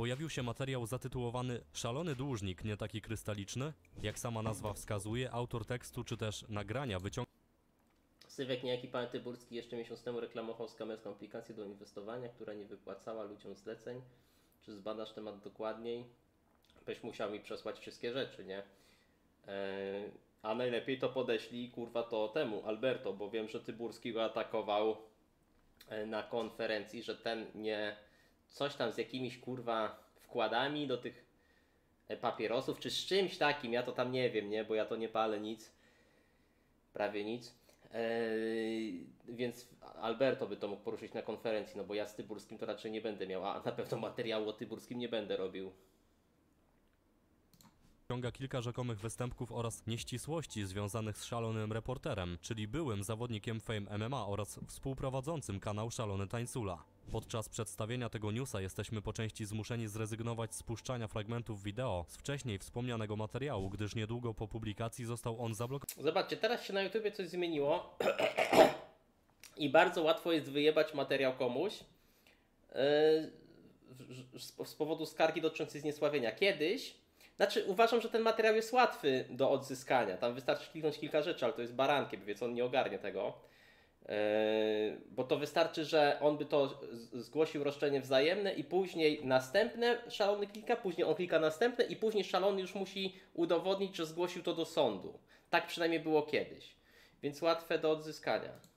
pojawił się materiał zatytułowany Szalony dłużnik, nie taki krystaliczny. Jak sama nazwa wskazuje, autor tekstu czy też nagrania wyciągnął... Sylwek, niejaki pan Tyburski, jeszcze miesiąc temu reklamował skamerską aplikację do inwestowania, która nie wypłacała ludziom zleceń. Czy zbadasz temat dokładniej? Byś musiał mi przesłać wszystkie rzeczy, nie? A najlepiej to podeślij, kurwa, to temu, Alberto, bo wiem, że Tyburski go atakował na konferencji, że ten nie... coś tam z jakimiś, kurwa, wkładami do tych papierosów, czy z czymś takim, ja to tam nie wiem, nie? Bo ja to nie palę nic, prawie nic. Więc Alberto by to mógł poruszyć na konferencji, no bo ja z Tyburskim to raczej nie będę miał, a na pewno materiału o Tyburskim nie będę robił. Ciąga kilka rzekomych występków oraz nieścisłości związanych z Szalonym Reporterem, czyli byłym zawodnikiem Fame MMA oraz współprowadzącym kanał Szalony Tańsula. Podczas przedstawienia tego newsa jesteśmy po części zmuszeni zrezygnować z puszczania fragmentów wideo z wcześniej wspomnianego materiału, gdyż niedługo po publikacji został on zablokowany. Zobaczcie, teraz się na YouTubie coś zmieniło i bardzo łatwo jest wyjebać materiał komuś z powodu skargi dotyczącej zniesławienia. Kiedyś... Znaczy, uważam, że ten materiał jest łatwy do odzyskania. Tam wystarczy kliknąć kilka rzeczy, ale to jest Barankiep, więc on nie ogarnie tego. Bo to wystarczy, że on by to zgłosił roszczenie wzajemne i później następne szalony klika, później on klika następne i później szalony już musi udowodnić, że zgłosił to do sądu. Tak przynajmniej było kiedyś. Więc łatwe do odzyskania.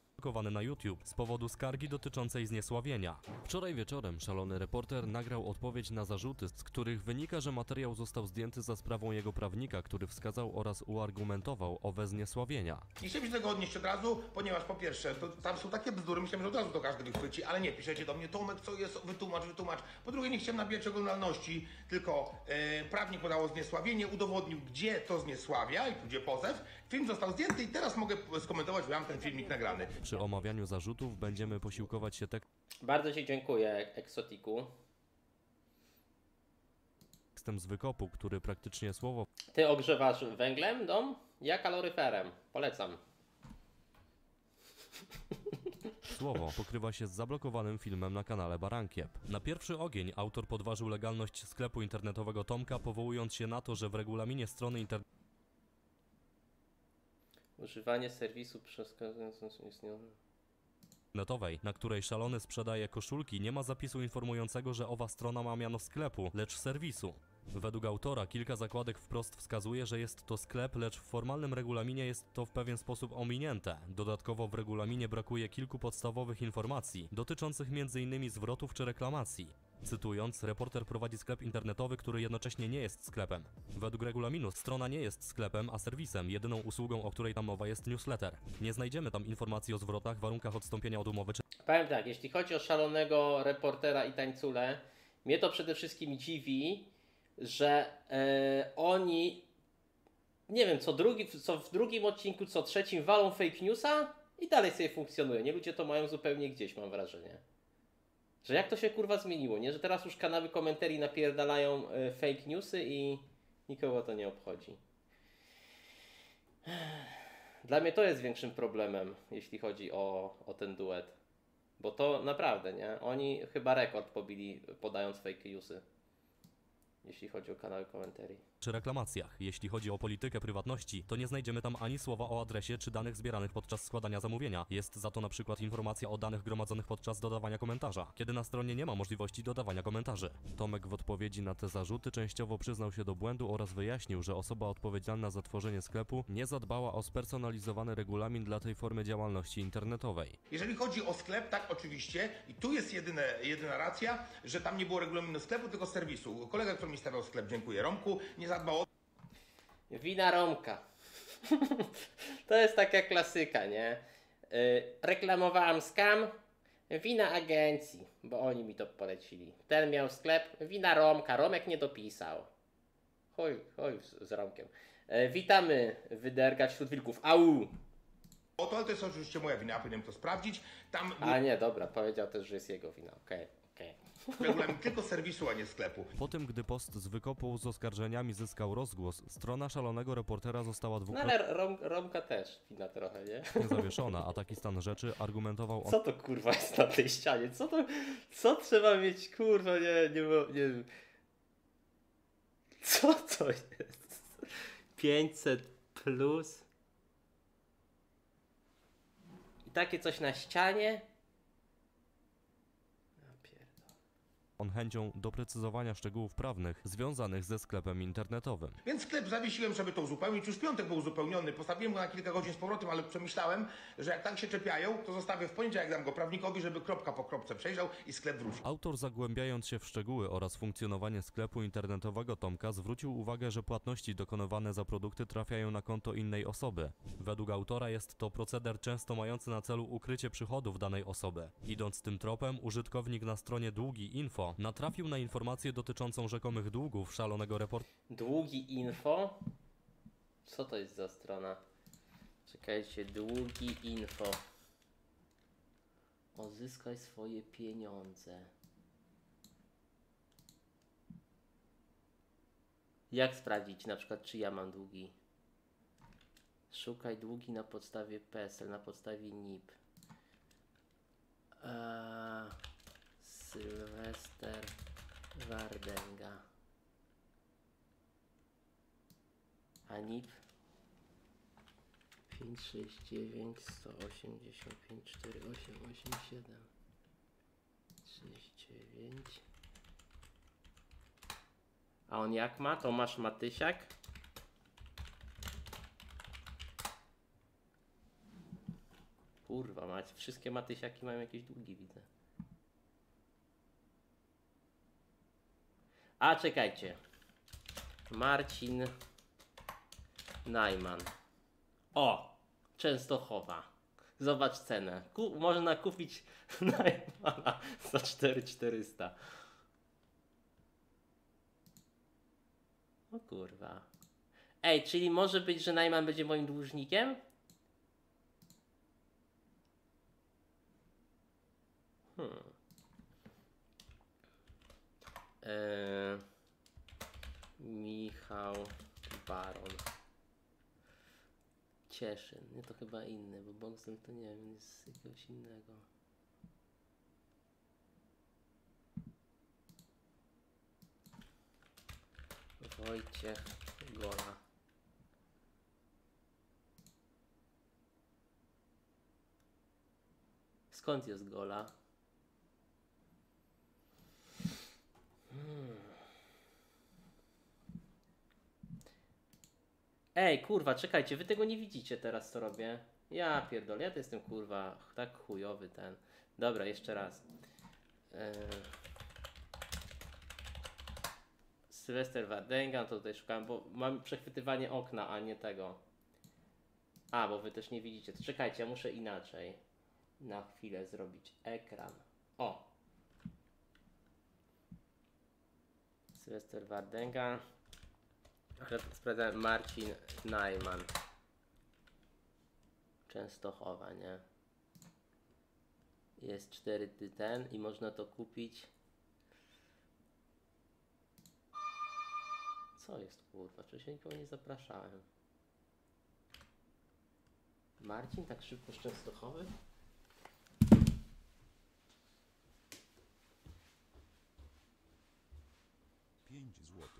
Na YouTube z powodu skargi dotyczącej zniesławienia. Wczoraj wieczorem Szalony Reporter nagrał odpowiedź na zarzuty, z których wynika, że materiał został zdjęty za sprawą jego prawnika, który wskazał oraz uargumentował owe zniesławienia. Nie chciałem się tego odnieść od razu, ponieważ po pierwsze, to tam są takie bzdury, myślałem, że od razu to każdy wychwyci, ale nie, piszecie do mnie, Tomek, co jest, wytłumacz. Po drugie, nie chciałem nabijać oglądalności, tylko prawnik podało zniesławienie, udowodnił, gdzie to zniesławia i pójdzie pozew. Film został zdjęty i teraz mogę skomentować, bo ja mam ten filmik nagrany. Przy omawianiu zarzutów będziemy posiłkować się tekstem. Bardzo ci dziękuję, Eksotiku. Tekstem z wykopu, który praktycznie słowo... Ty ogrzewasz węglem dom? Ja kaloryferem. Polecam. Słowo pokrywa się z zablokowanym filmem na kanale Barankiep. Na pierwszy ogień autor podważył legalność sklepu internetowego Tomka, powołując się na to, że w regulaminie strony internetowej... Używanie serwisu internetowej, na której Szalony sprzedaje koszulki, nie ma zapisu informującego, że owa strona ma miano sklepu, lecz serwisu. Według autora kilka zakładek wprost wskazuje, że jest to sklep, lecz w formalnym regulaminie jest to w pewien sposób ominięte. Dodatkowo w regulaminie brakuje kilku podstawowych informacji, dotyczących m.in. zwrotów czy reklamacji. Cytując, reporter prowadzi sklep internetowy, który jednocześnie nie jest sklepem. Według regulaminu strona nie jest sklepem, a serwisem, jedyną usługą, o której tam mowa, jest newsletter. Nie znajdziemy tam informacji o zwrotach, warunkach odstąpienia od umowy czy... Powiem tak, jeśli chodzi o Szalonego Reportera i Tańculę, mnie to przede wszystkim dziwi, że oni, nie wiem, co w drugim odcinku, co trzecim walą fake newsa i dalej sobie funkcjonują. Nie, ludzie to mają zupełnie gdzieś, mam wrażenie. Że jak to się, kurwa, zmieniło, nie? Że teraz już kanały komentarii napierdalają fake newsy i nikogo to nie obchodzi. Dla mnie to jest większym problemem, jeśli chodzi o ten duet. Bo to naprawdę, nie? Oni chyba rekord pobili, podając fake newsy. Jeśli chodzi o kanały komentarii. Czy reklamacjach. Jeśli chodzi o politykę prywatności, to nie znajdziemy tam ani słowa o adresie czy danych zbieranych podczas składania zamówienia. Jest za to na przykład informacja o danych gromadzonych podczas dodawania komentarza, kiedy na stronie nie ma możliwości dodawania komentarzy. Tomek w odpowiedzi na te zarzuty częściowo przyznał się do błędu oraz wyjaśnił, że osoba odpowiedzialna za tworzenie sklepu nie zadbała o spersonalizowany regulamin dla tej formy działalności internetowej. Jeżeli chodzi o sklep, tak, oczywiście, i tu jest jedyna racja, że tam nie było regulaminu sklepu, tylko serwisu. Kolega, który mi stawiał sklep, dziękuję Romku, nie zadbał o... Wina Romka. To jest taka klasyka, nie? Reklamowałam skam, wina agencji, bo oni mi to polecili. Ten miał sklep, wina Romka, Romek nie dopisał. Chuj z Romkiem. Witamy, wydergać wśród wilków, au! Oto, ale to jest oczywiście moja wina, powinienem to sprawdzić. Tam... A nie, dobra, powiedział też, że jest jego wina, okej. Regulamin tylko serwisu, a nie sklepu. Po tym, gdy post z wykopu z oskarżeniami zyskał rozgłos, strona Szalonego Reportera została dwukrotnie... No ale Romka też wina trochę, nie? ...zawieszona, a taki stan rzeczy argumentował on... Co to, kurwa, jest na tej ścianie? Co to... Co trzeba mieć, kurwa, nie wiem... Co to jest? 500+. I takie coś na ścianie. On chęcią doprecyzowania szczegółów prawnych związanych ze sklepem internetowym. Więc sklep zawiesiłem, żeby to uzupełnić. Już piątek był uzupełniony. Postawiłem go na kilka godzin z powrotem, ale przemyślałem, że jak tak się czepiają, to zostawię w poniedziałek, dam go prawnikowi, żeby kropka po kropce przejrzał i sklep wrócił. Autor, zagłębiając się w szczegóły oraz funkcjonowanie sklepu internetowego Tomka, zwrócił uwagę, że płatności dokonywane za produkty trafiają na konto innej osoby. Według autora jest to proceder często mający na celu ukrycie przychodów danej osoby. Idąc tym tropem, użytkownik na stronie Długi Info natrafił na informację dotyczącą rzekomych długów szalonego reportera. Długi Info? Co to jest za strona? Czekajcie, Długi Info. Odzyskaj swoje pieniądze. Jak sprawdzić na przykład, czy ja mam długi? Szukaj długi na podstawie PESEL, na podstawie NIP. Sylwester Wardęga. A NIP 569 185 4887 39. A on jak ma? Tomasz Matysiak. Kurwa mać, wszystkie Matysiaki mają jakieś długi, widzę. A czekajcie, Marcin Najman. O, Częstochowa. Zobacz cenę. Można kupić Najmana za 4400. O kurwa. Ej, czyli może być, że Najman będzie moim dłużnikiem? Michał Baron Cieszyn. Nie, to chyba inny, bo Bogdan to nie wiem, jest jakiegoś innego. Wojciech Gola. Skąd jest Gola? Ej, kurwa, czekajcie, wy tego nie widzicie teraz, co robię. Ja pierdolę, ja to jestem, kurwa, tak chujowy ten. Dobra, jeszcze raz. Sylwester Wardęga, to tutaj szukałem, bo mam przechwytywanie okna, a nie tego. A, bo wy też nie widzicie. To czekajcie, ja muszę inaczej na chwilę zrobić ekran. O! Sylwester Wardęga. Sprawdzałem Marcin Najman. Częstochowa, nie? Jest 4 tytany i można to kupić. Co jest, kurwa? Czy się nikogo nie zapraszałem? Marcin tak szybko z Częstochowy? $5.